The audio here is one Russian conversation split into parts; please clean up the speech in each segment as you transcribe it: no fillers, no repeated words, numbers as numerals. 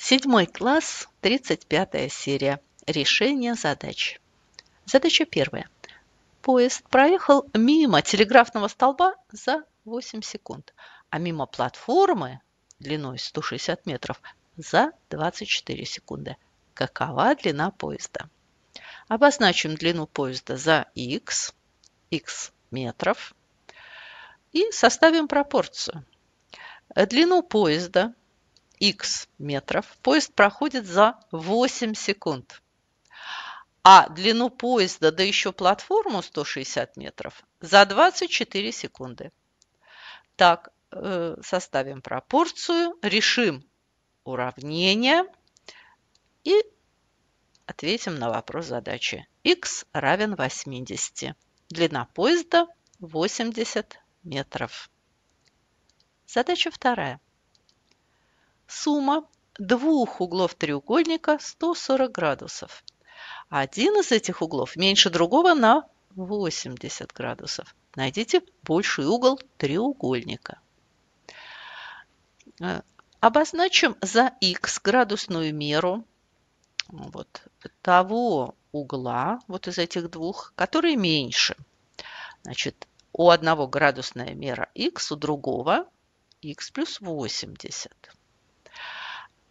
Седьмой класс, 35 серия. Решение задач. Задача первая. Поезд проехал мимо телеграфного столба за 8 секунд, а мимо платформы длиной 160 метров за 24 секунды. Какова длина поезда? Обозначим длину поезда за х метров и составим пропорцию. Длину поезда х метров поезд проходит за 8 секунд, а длину поезда, да еще платформу 160 метров, за 24 секунды. Так, составим пропорцию, решим уравнение и ответим на вопрос задачи. Х равен 80. Длина поезда 80 метров. Задача вторая. Сумма двух углов треугольника 140 градусов. Один из этих углов меньше другого на 80 градусов. Найдите больший угол треугольника. Обозначим за х градусную меру того угла, из этих двух, который меньше. Значит, у одного градусная мера х, у другого х плюс 80.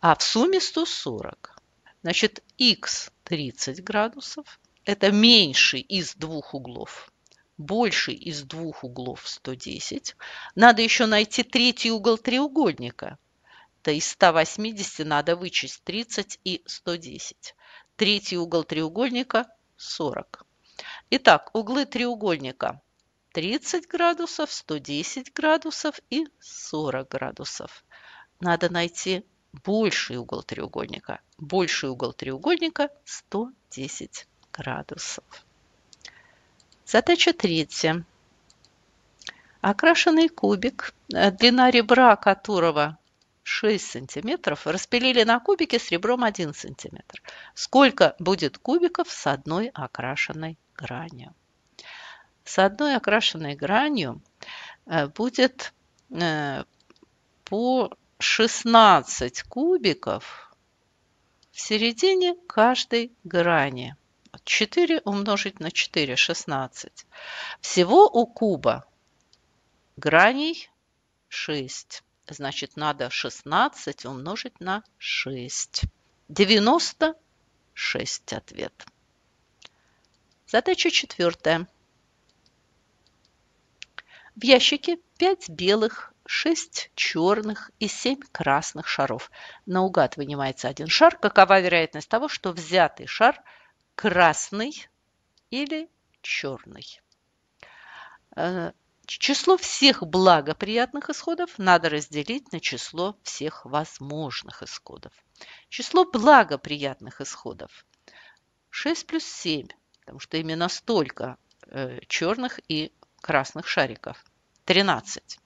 А в сумме 140. Значит, х 30 градусов. Это меньший из двух углов. Больший из двух углов 110. Надо еще найти третий угол треугольника. То из 180 надо вычесть 30 и 110. Третий угол треугольника 40. Итак, углы треугольника 30 градусов, 110 градусов и 40 градусов. Надо найти больший угол треугольника. Больший угол треугольника 110 градусов. Задача третья. Окрашенный кубик, длина ребра которого 6 сантиметров, распилили на кубики с ребром 1 сантиметр. Сколько будет кубиков с одной окрашенной гранью? С одной окрашенной гранью будет по 16 кубиков в середине каждой грани. 4 умножить на 4 – 16. Всего у куба граней 6. Значит, надо 16 умножить на 6. 96 ответ. Задача четвертая. В ящике 5 белых, 6 черных и 7 красных шаров. Наугад вынимается один шар. Какова вероятность того, что взятый шар красный или черный? Число всех благоприятных исходов надо разделить на число всех возможных исходов. Число благоприятных исходов 6 плюс 7, потому что именно столько черных и красных шариков. 13.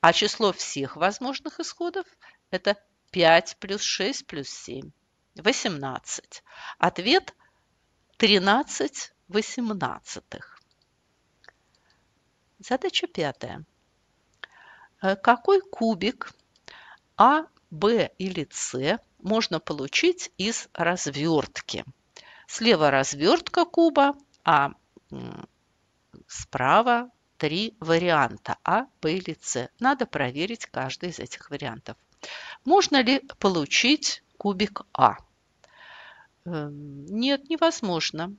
А число всех возможных исходов это 5 плюс 6 плюс 7. 18. Ответ 13/18. Задача пятая. Какой кубик А, Б или С можно получить из развертки? Слева развертка куба, а справа 3 варианта А, Б или С. Надо проверить каждый из этих вариантов. Можно ли получить кубик А? Нет, невозможно,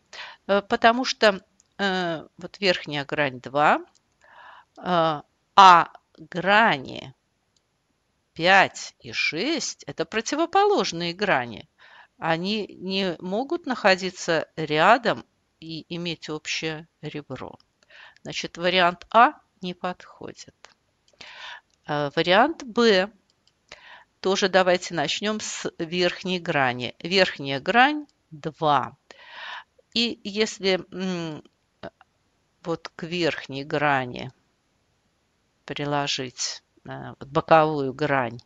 потому что верхняя грань 2, а грани 5 и 6 – это противоположные грани. Они не могут находиться рядом и иметь общее ребро. Значит, вариант А не подходит. Вариант Б. Тоже давайте начнем с верхней грани. Верхняя грань 2. И если к верхней грани приложить боковую грань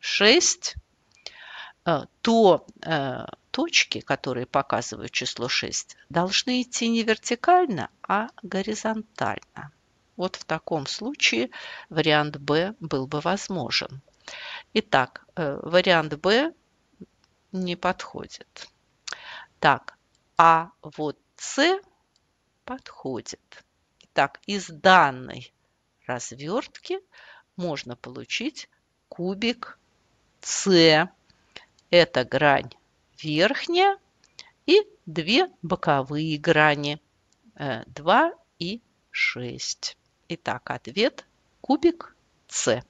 6, то точки, которые показывают число 6, должны идти не вертикально, а горизонтально. Вот в таком случае вариант Б был бы возможен. Итак, вариант Б не подходит. Так, а вот С подходит. Итак, из данной развертки можно получить кубик С. Это грань верхняя и две боковые грани 2 и 6. Итак, ответ кубик С.